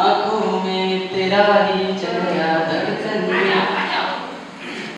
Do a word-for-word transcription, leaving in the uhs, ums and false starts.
आंखों में तेरा ही चढ़ा